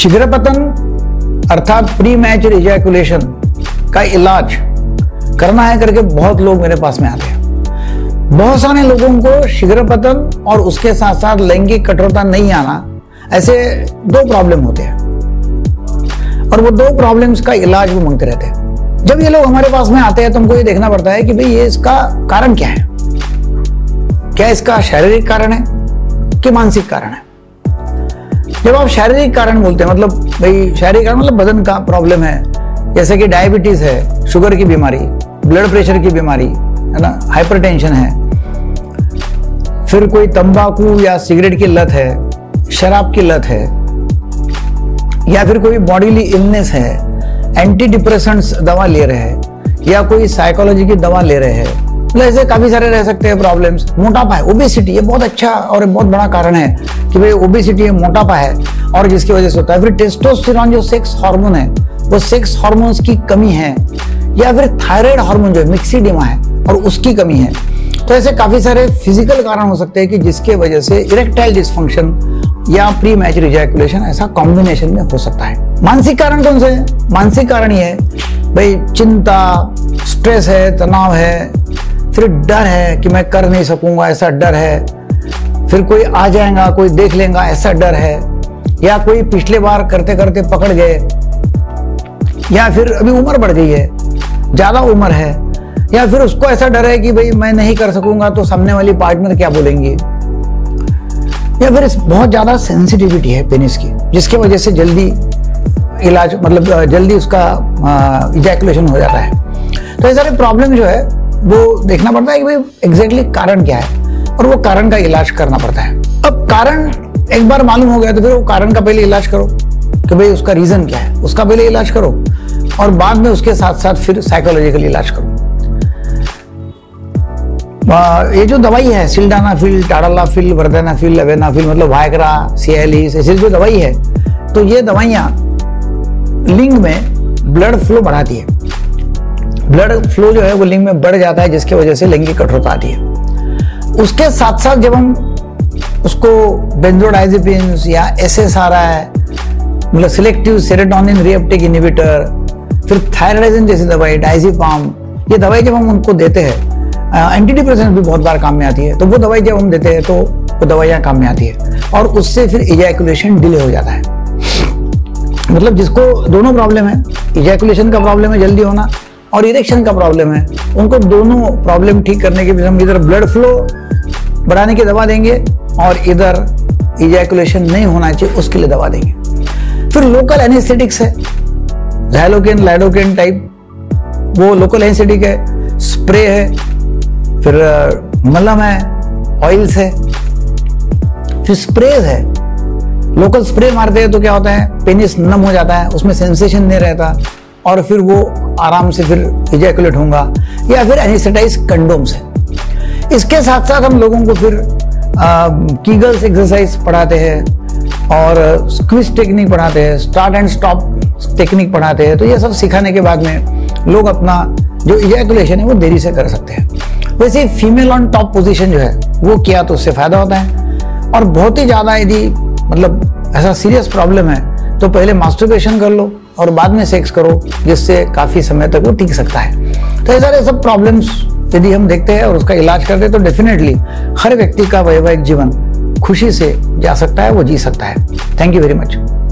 शीघ्रपतन अर्थात pre mature ejaculation का इलाज करना है करके बहुत लोग मेरे पास में आते हैं। बहुत सारे लोगों को शीघ्रपतन और उसके साथ साथ लैंगिक कठोरता नहीं आना, ऐसे दो प्रॉब्लम होते हैं और वो दो प्रॉब्लम्स का इलाज भी मांगते रहते हैं। जब ये लोग हमारे पास में आते हैं तो हमको ये देखना पड़ता है कि भाई ये इसका कारण क्या है, क्या इसका शारीरिक कारण है कि मानसिक कारण है। जब आप शारीरिक कारण बोलते हैं मतलब भाई शारीरिक कारण मतलब बदन का प्रॉब्लम है, जैसे कि डायबिटीज है, शुगर की बीमारी, ब्लड प्रेशर की बीमारी है ना, हाइपरटेंशन है, फिर कोई तंबाकू या सिगरेट की लत है, शराब की लत है, या फिर कोई बॉडीली इलनेस है, एंटी डिप्रेसेंट्स दवा ले रहे हैं या कोई साइकोलॉजी की दवा ले रहे हैं, मतलब ऐसे काफी सारे रह सकते हैं प्रॉब्लम्स। मोटापा है, ओबेसिटी, ये बहुत अच्छा और बहुत बड़ा कारण है कि भाई ओबेसिटी मोटापा है और जिसकी वजह से होता है। फिर टेस्टोस्टेरोन जो सेक्स हार्मोन है, वो सेक्स हार्मोन्स की कमी है, या फिर थायराइड हार्मोन जो है मिक्सीडिमा है और उसकी कमी है। तो ऐसे काफी सारे फिजिकल कारण हो सकते हैं कि जिसके वजह से इरेक्टाइल डिसफंक्शन या प्री मैच्योर इजैकुलेशन ऐसा कॉम्बिनेशन में हो सकता है। मानसिक कारण कौन से है? मानसिक कारण ये है भाई चिंता, स्ट्रेस है, तनाव है, फिर डर है कि मैं कर नहीं सकूंगा ऐसा डर है, फिर कोई आ जाएगा, कोई देख लेगा ऐसा डर है, या कोई पिछले बार करते करते पकड़ गए, या फिर अभी उम्र बढ़ गई है, ज्यादा उम्र है, या फिर उसको ऐसा डर है कि भाई मैं नहीं कर सकूंगा तो सामने वाली पार्टनर क्या बोलेंगी, या फिर बहुत ज्यादा सेंसिटिविटी है पेनिस की जिसकी वजह से जल्दी इलाज मतलब जल्दी उसका इजैकुलेशन हो जाता है। तो ये सारे प्रॉब्लम जो है वो देखना पड़ता है कि भाई एग्जैक्टली कारण क्या है और वो कारण का इलाज करना पड़ता है। अब कारण एक बार मालूम हो गया तो फिर वो कारण का पहले इलाज करो कि भाई उसका रीजन क्या है, उसका पहले इलाज करो और बाद में उसके साथ साथ फिर साइकोलॉजिकल इलाज करो। ये जो दवाई है सिल्डानाफिल, टाडालाफिल, वर्देनाफिल, एवेनाफिल मतलब वायग्रा, सियालिस, ऐसी जो दवाई है, तो ये दवाइयाँ लिंग में ब्लड फ्लो बढ़ाती है। ब्लड फ्लो जो है वो लिंग में बढ़ जाता है जिसकी वजह से लैंगिक कठोरता आती है। उसके साथ साथ जब हम उसको बेंजोडाइजेपिन या एसएसआरआई मतलब सिलेक्टिव सेरोटोनिन रीअपटेक इनहिबिटर, फिर थायराइडिन जैसी दवाई, डाइजीपाम, ये दवाई जब हम उनको देते हैं, एंटी डिप्रेसेंट भी बहुत बार काम में आती है, तो वो दवाई जब हम देते हैं तो वो दवाइयाँ काम में आती है और उससे फिर इजैकुलेशन डिले हो जाता है। मतलब जिसको दोनों प्रॉब्लम है, इजैकुलेशन का प्रॉब्लम है जल्दी होना और इरेक्शन का प्रॉब्लम है, उनको दोनों प्रॉब्लम ठीक करने के लिए हम इधर ब्लड फ्लो बढ़ाने की दवा देंगे और इधर इजैकुलेशन नहीं होना चाहिए उसके लिए दवा देंगे। फिर लोकल एनेस्थेटिक्स है, झाइलोकेन, लाइडोकेन टाइप, वो लोकल एनेस्थेटिक है, स्प्रे है, फिर मलहम है, ऑयल्स है, फिर स्प्रेज है। लोकल स्प्रे मारते हैं तो क्या होता है, पेनिस नम हो जाता है, उसमें सेंसेशन नहीं रहता और फिर वो आराम से फिर इजैकुलेट होगा, या फिर एनेस्थेटाइज कंडोम्स है। इसके साथ साथ हम लोगों को फिर कीगल्स एक्सरसाइज पढ़ाते हैं और स्क्विज टेक्निक पढ़ाते हैं, स्टार्ट एंड स्टॉप टेक्निक पढ़ाते हैं। तो ये सब सिखाने के बाद में लोग अपना जो इजैकुलेशन है वो देरी से कर सकते हैं। वैसे फीमेल ऑन टॉप पोजीशन जो है वो किया तो उससे फायदा होता है। और बहुत ही ज़्यादा यदि मतलब ऐसा सीरियस प्रॉब्लम है तो पहले मास्टरबेशन कर लो और बाद में सेक्स करो, जिससे काफ़ी समय तक वो टिक सकता है। तो ये सारे सब प्रॉब्लम्स यदि हम देखते हैं और उसका इलाज करते हैं तो डेफिनेटली हर व्यक्ति का वैवाहिक जीवन खुशी से जा सकता है, वो जी सकता है। Thank you very much.